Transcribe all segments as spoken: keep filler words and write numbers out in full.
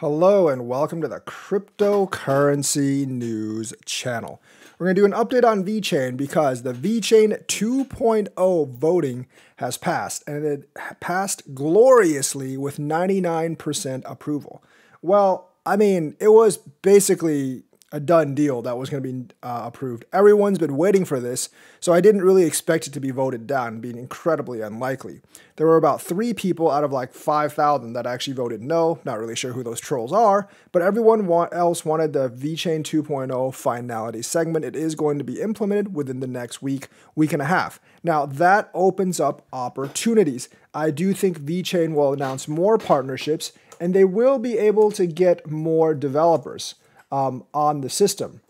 Hello and welcome to the Cryptocurrency News Channel. We're going to do an update on VeChain because the VeChain two point oh voting has passed, and it passed gloriously with ninety-nine percent approval. Well, I mean, it was basically a done deal that was going to be uh, approved. Everyone's been waiting for this, so I didn't really expect it to be voted down, being incredibly unlikely. There were about three people out of like five thousand that actually voted no. Not really sure who those trolls are, but everyone want, else wanted the VeChain two point oh finality segment. It is going to be implemented within the next week, week and a half. Now, that opens up opportunities. I do think VeChain will announce more partnerships, and they will be able to get more developers Um, on the system,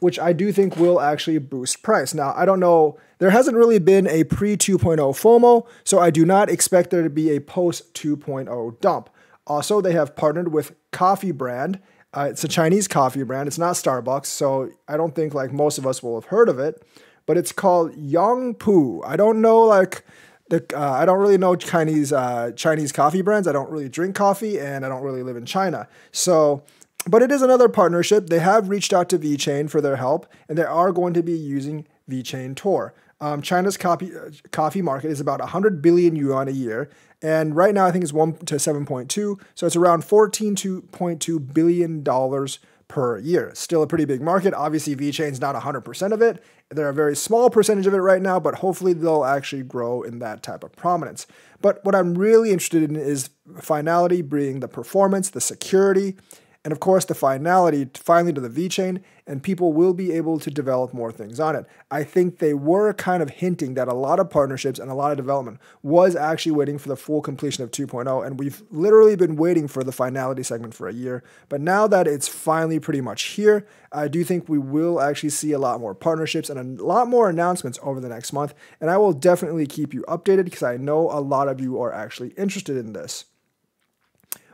which I do think will actually boost price. Now, I don't know, there hasn't really been a pre two point oh FOMO, so I do not expect there to be a post two point oh dump. Also, they have partnered with coffee brand. Uh, it's a Chinese coffee brand. It's not Starbucks, so I don't think like most of us will have heard of it, but it's called Yangpu. I don't know, like, the, uh, I don't really know Chinese, uh, Chinese coffee brands. I don't really drink coffee, and I don't really live in China. So, but it is another partnership. They have reached out to VeChain for their help, and they are going to be using VeChain Tor. Um, China's copy, uh, coffee market is about one hundred billion yuan a year, and right now I think it's one to seven point two, so it's around fourteen point two billion dollars per year. Still a pretty big market. Obviously, VeChain's not one hundred percent of it. They're a very small percentage of it right now, but hopefully they'll actually grow in that type of prominence. But what I'm really interested in is finality, bringing the performance, the security, and of course the finality finally to the VeChain, and people will be able to develop more things on it. I think they were kind of hinting that a lot of partnerships and a lot of development was actually waiting for the full completion of two point oh, and we've literally been waiting for the finality segment for a year. But now that it's finally pretty much here, I do think we will actually see a lot more partnerships and a lot more announcements over the next month, and I will definitely keep you updated because I know a lot of you are actually interested in this.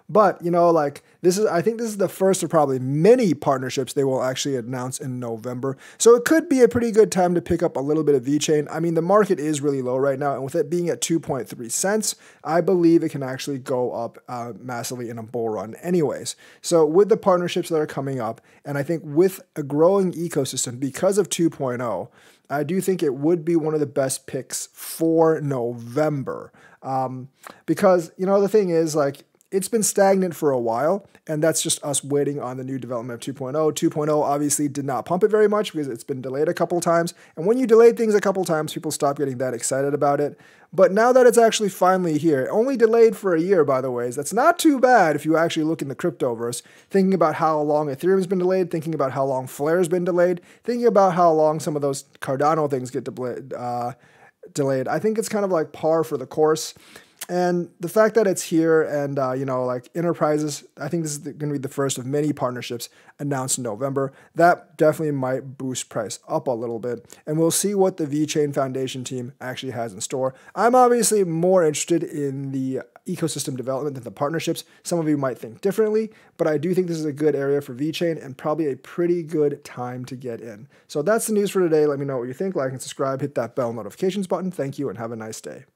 But, you know, like this is, I think this is the first of probably many partnerships they will actually announce in November. So it could be a pretty good time to pick up a little bit of VeChain. I mean, the market is really low right now, and with it being at two point three cents, I believe it can actually go up uh, massively in a bull run anyways. So with the partnerships that are coming up, and I think with a growing ecosystem because of two point oh, I do think it would be one of the best picks for November. Um, because, you know, the thing is like, it's been stagnant for a while, and that's just us waiting on the new development of two point oh. two point oh obviously did not pump it very much because it's been delayed a couple times, and when you delay things a couple times, people stop getting that excited about it. But now that it's actually finally here, only delayed for a year, by the way, that's not too bad if you actually look in the cryptoverse, thinking about how long Ethereum's been delayed, thinking about how long Flare's been delayed, thinking about how long some of those Cardano things get delayed. Uh, delayed. I think it's kind of like par for the course. And the fact that it's here and, uh, you know, like enterprises, I think this is going to be the first of many partnerships announced in November. That definitely might boost price up a little bit. And we'll see what the VeChain Foundation team actually has in store. I'm obviously more interested in the ecosystem development than the partnerships. Some of you might think differently, but I do think this is a good area for VeChain and probably a pretty good time to get in. So that's the news for today. Let me know what you think. Like and subscribe. Hit that bell notifications button. Thank you and have a nice day.